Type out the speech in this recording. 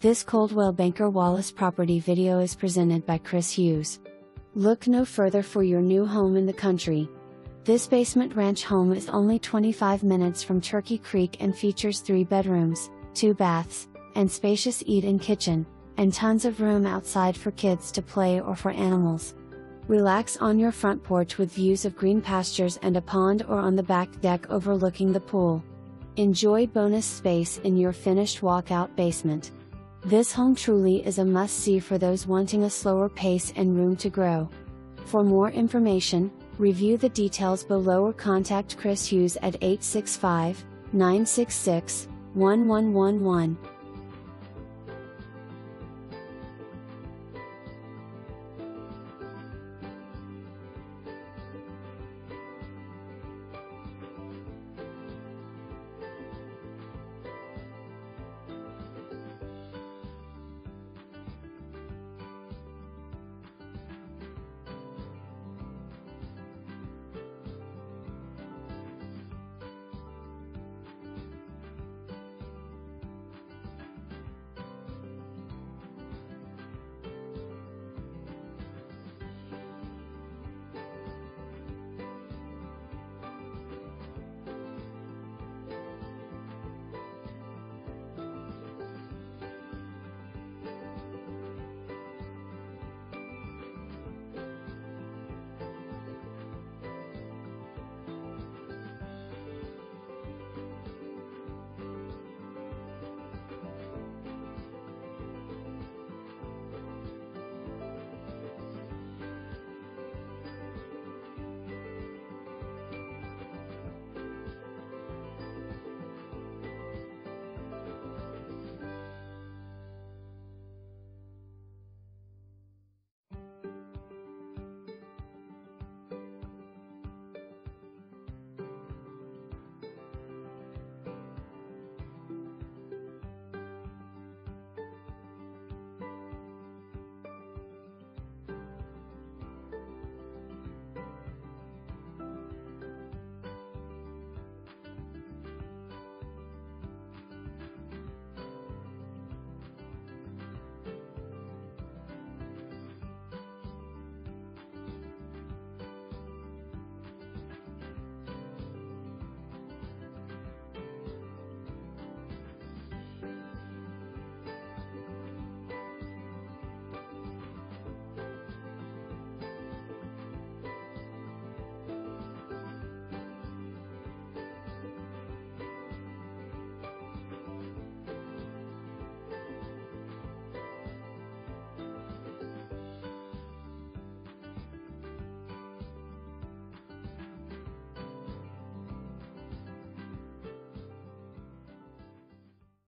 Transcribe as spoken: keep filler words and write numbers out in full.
This Coldwell Banker Wallace property video is presented by Chris Hughes. Look no further for your new home in the country. This basement ranch home is only twenty-five minutes from Turkey Creek and features three bedrooms, two baths, and spacious eat-in kitchen, and tons of room outside for kids to play or for animals. Relax on your front porch with views of green pastures and a pond, or on the back deck overlooking the pool. Enjoy bonus space in your finished walkout basement. This home truly is a must-see for those wanting a slower pace and room to grow. For more information, review the details below or contact Chris Hughes at eight six five, nine six six, one one one one.